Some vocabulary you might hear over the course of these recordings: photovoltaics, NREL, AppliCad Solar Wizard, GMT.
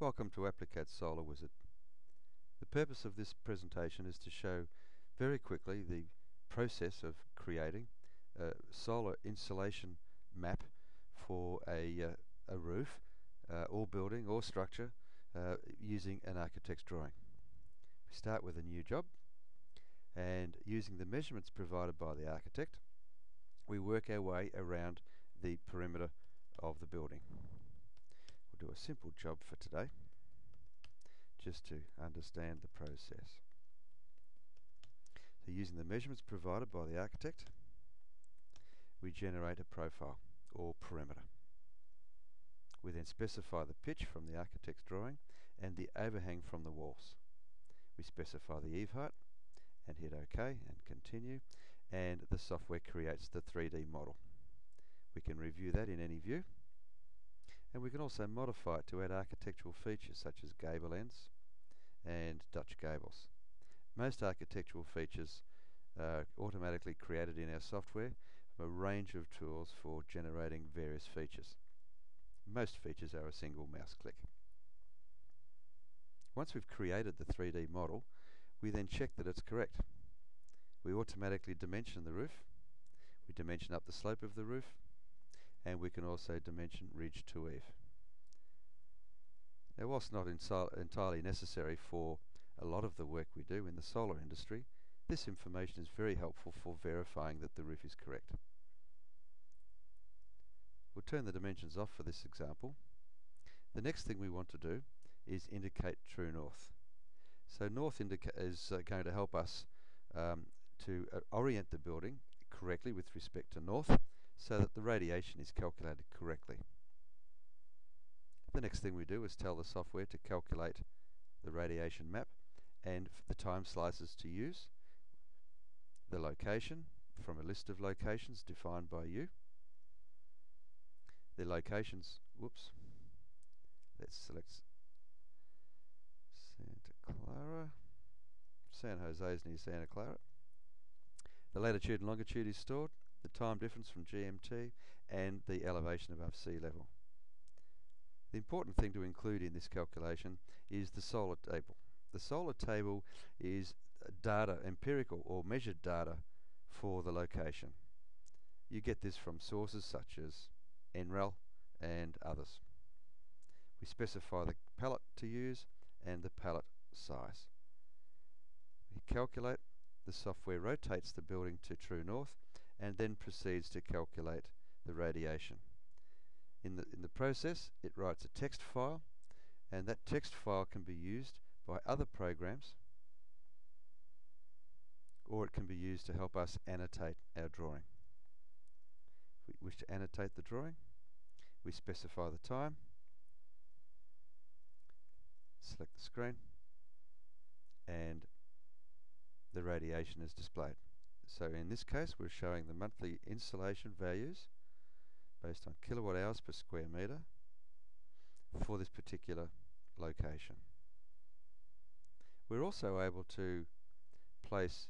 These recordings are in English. Welcome to AppliCad Solar Wizard. The purpose of this presentation is to show very quickly the process of creating a solar insulation map for a roof or building or structure using an architect's drawing. We start with a new job, and using the measurements provided by the architect, we work our way around the perimeter of the building. We'll do a simple job for today just to understand the process. So using the measurements provided by the architect, we generate a profile or perimeter. We then specify the pitch from the architect's drawing and the overhang from the walls. We specify the eave height and hit OK and continue, and the software creates the 3D model. We can review that in any view, and we can also modify it to add architectural features such as gable ends and Dutch gables. Most architectural features are automatically created in our software from a range of tools for generating various features. Most features are a single mouse click. Once we've created the 3D model, we then check that it's correct. We automatically dimension the roof, we dimension up the slope of the roof, and we can also dimension ridge to eave. Now, whilst not entirely necessary for a lot of the work we do in the solar industry, this information is very helpful for verifying that the roof is correct. We'll turn the dimensions off for this example. The next thing we want to do is indicate true north. So north is going to help us to orient the building correctly with respect to north, so that the radiation is calculated correctly. The next thing we do is tell the software to calculate the radiation map and the time slices to use, the location from a list of locations defined by you. The locations, whoops, let's select Santa Clara. San Jose is near Santa Clara. The latitude and longitude is stored, the time difference from GMT, and the elevation above sea level. The important thing to include in this calculation is the solar table. The solar table is data, empirical or measured data for the location. You get this from sources such as NREL and others. We specify the pallet to use and the pallet size. We calculate, the software rotates the building to true north and then proceeds to calculate the radiation. In the process, it writes a text file, and that text file can be used by other programs, or it can be used to help us annotate our drawing. If we wish to annotate the drawing, we specify the time, select the screen, and the radiation is displayed. So in this case, we're showing the monthly insulation values based on kilowatt hours per square meter for this particular location. We're also able to place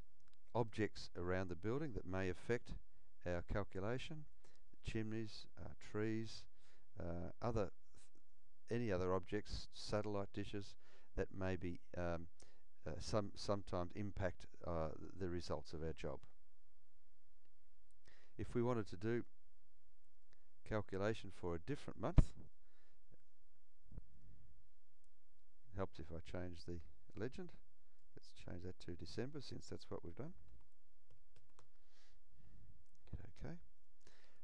objects around the building that may affect our calculation: chimneys, trees, any other objects, satellite dishes that may be sometimes impact the results of our job. If we wanted to do calculation for a different month, helps if I change the legend. Let's change that to December, since that's what we've done. Hit OK.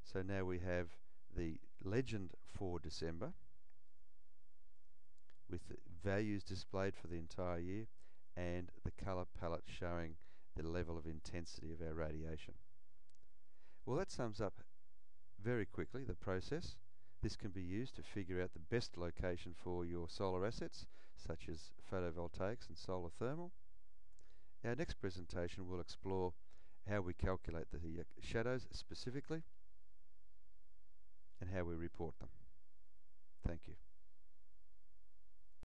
So now we have the legend for December with the values displayed for the entire year and the color palette showing the level of intensity of our radiation. Well, that sums up very quickly the process. This can be used to figure out the best location for your solar assets, such as photovoltaics and solar thermal. Our next presentation will explore how we calculate the shadows specifically and how we report them. Thank you.